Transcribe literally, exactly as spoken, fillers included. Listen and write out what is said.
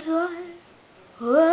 I